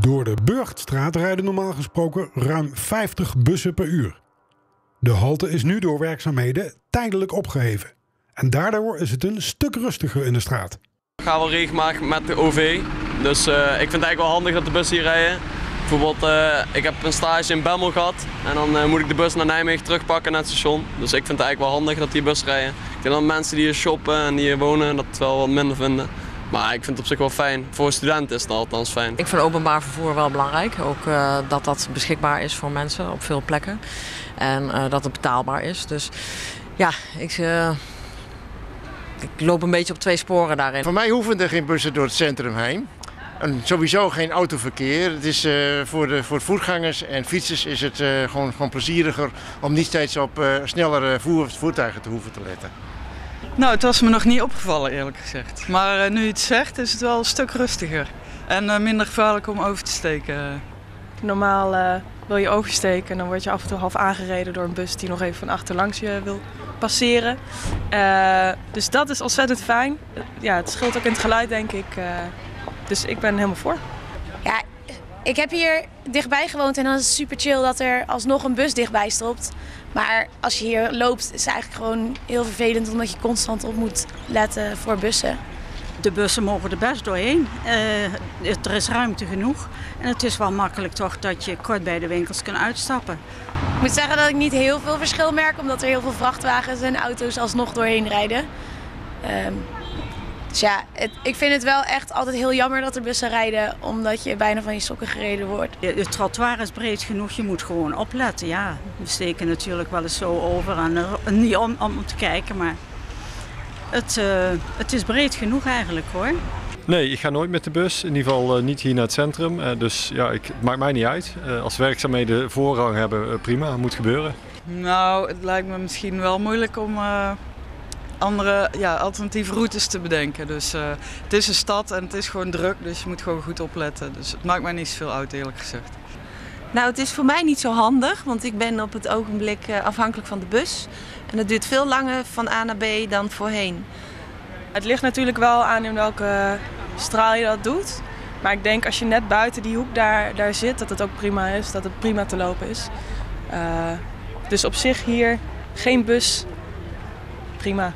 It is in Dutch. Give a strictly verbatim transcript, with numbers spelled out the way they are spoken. Door de Burchtstraat rijden normaal gesproken ruim vijftig bussen per uur. De halte is nu door werkzaamheden tijdelijk opgeheven. En daardoor is het een stuk rustiger in de straat. Ik ga wel regelmatig met de O V, dus uh, ik vind het eigenlijk wel handig dat de bussen hier rijden. Bijvoorbeeld, uh, ik heb een stage in Bemmel gehad en dan uh, moet ik de bus naar Nijmegen terugpakken naar het station. Dus ik vind het eigenlijk wel handig dat die bussen rijden. Ik denk dat mensen die hier shoppen en die hier wonen dat wel wat minder vinden. Maar ik vind het op zich wel fijn. Voor studenten is het althans fijn. Ik vind openbaar vervoer wel belangrijk. Ook uh, dat dat beschikbaar is voor mensen op veel plekken. En uh, dat het betaalbaar is. Dus ja, ik... Uh... Ik loop een beetje op twee sporen daarin. Voor mij hoeven er geen bussen door het centrum heen. En sowieso geen autoverkeer. Het is, uh, voor, de, voor voetgangers en fietsers is het uh, gewoon, gewoon plezieriger om niet steeds op uh, snellere voer, voertuigen te hoeven te letten. Nou, het was me nog niet opgevallen eerlijk gezegd. Maar uh, nu je het zegt is het wel een stuk rustiger. En uh, minder gevaarlijk om over te steken. Normaal uh, wil je oversteken en dan word je af en toe half aangereden door een bus die nog even van achterlangs je wil passeren. Uh, dus dat is ontzettend fijn. Ja, het scheelt ook in het geluid, denk ik. Uh, dus ik ben helemaal voor. Ja, ik heb hier dichtbij gewoond en dan is het super chill dat er alsnog een bus dichtbij stopt. Maar als je hier loopt is het eigenlijk gewoon heel vervelend omdat je constant op moet letten voor bussen. De bussen mogen er best doorheen. Uh, er is ruimte genoeg. En het is wel makkelijk toch dat je kort bij de winkels kunt uitstappen. Ik moet zeggen dat ik niet heel veel verschil merk, omdat er heel veel vrachtwagens en auto's alsnog doorheen rijden. Um, dus ja, het, ik vind het wel echt altijd heel jammer dat er bussen rijden, omdat je bijna van je sokken gereden wordt. Het trottoir is breed genoeg, je moet gewoon opletten. Ja, we steken natuurlijk wel eens zo over, en niet om, om te kijken, maar... Het, uh, het is breed genoeg eigenlijk hoor. Nee, ik ga nooit met de bus. In ieder geval uh, niet hier naar het centrum. Uh, dus ja, ik, het maakt mij niet uit. Uh, als werkzaamheden voorrang hebben, uh, prima. Moet gebeuren. Nou, het lijkt me misschien wel moeilijk om uh, andere ja, alternatieve routes te bedenken. Dus uh, het is een stad en het is gewoon druk, dus je moet gewoon goed opletten. Dus het maakt mij niet zoveel uit eerlijk gezegd. Nou, het is voor mij niet zo handig, want ik ben op het ogenblik afhankelijk van de bus. En dat duurt veel langer van A naar B dan voorheen. Het ligt natuurlijk wel aan in welke straal je dat doet. Maar ik denk als je net buiten die hoek daar, daar zit, dat het ook prima is, dat het prima te lopen is. Uh, dus op zich hier, geen bus, prima.